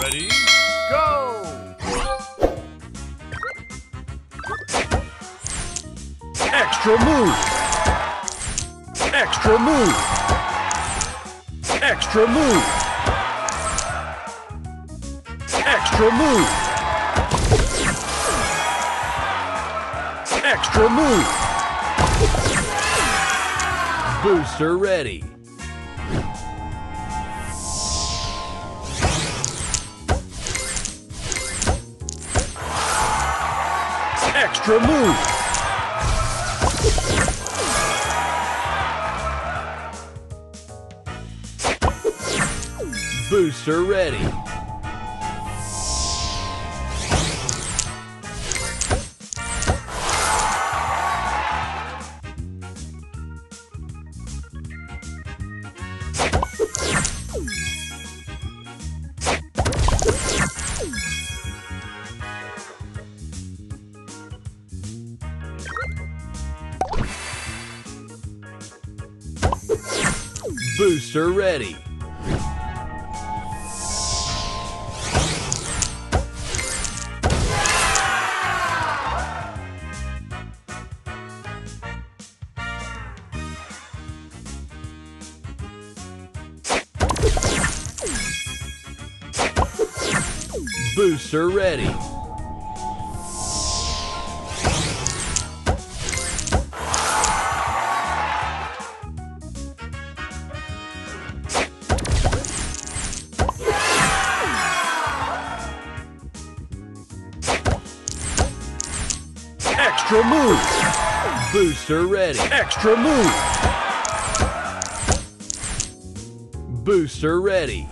Ready? Go! Extra move! Extra move! Extra move! Extra move! Extra move! Booster ready! Extra move! Booster ready! Booster ready. Booster ready. Extra move! Booster ready! Extra move! Booster ready!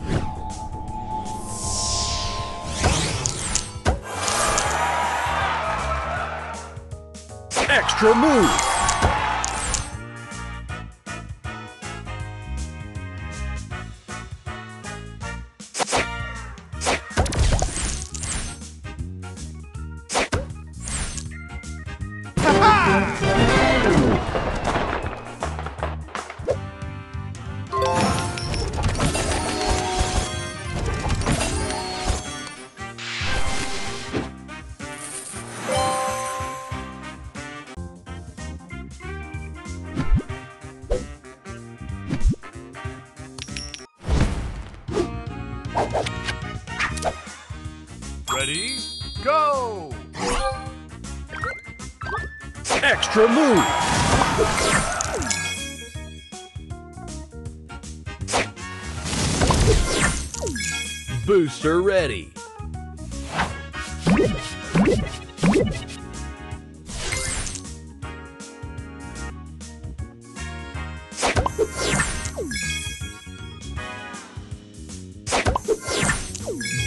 Extra move! Ready? Go! Extra move! Booster ready!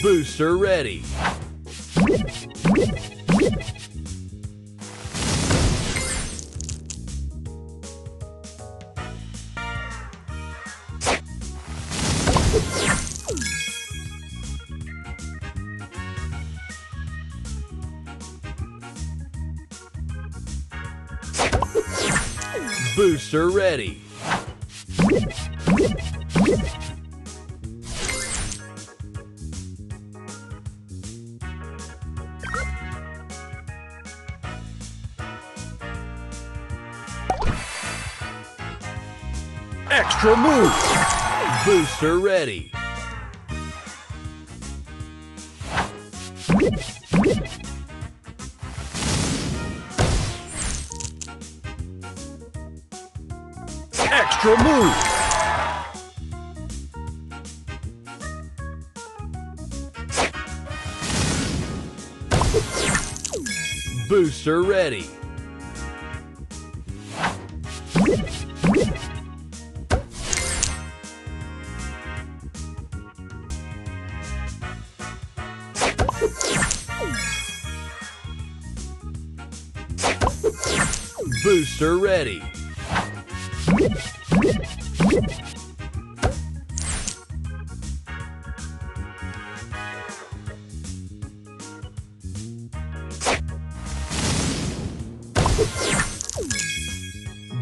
Booster ready! Booster ready! Extra move! Booster ready! Extra move! Booster ready! Booster ready!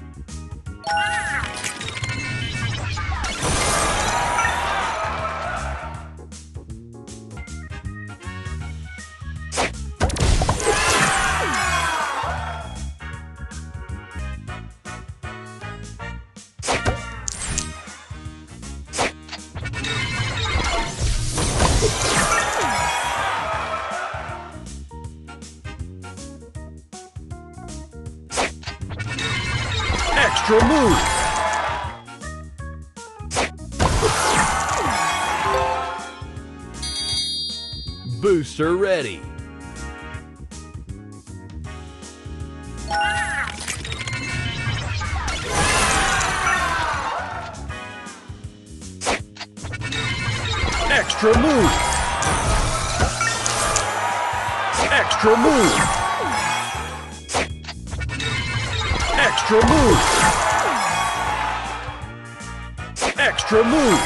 Extra move! Booster ready! Extra move! Extra move! Extra move! Extra move!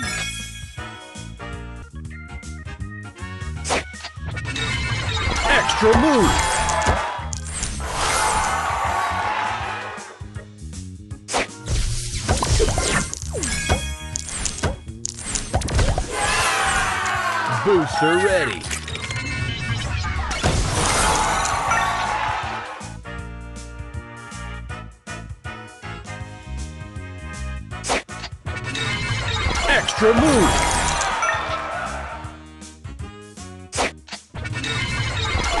Extra move. Booster ready. Extra move. Extra move.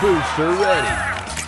Booster ready.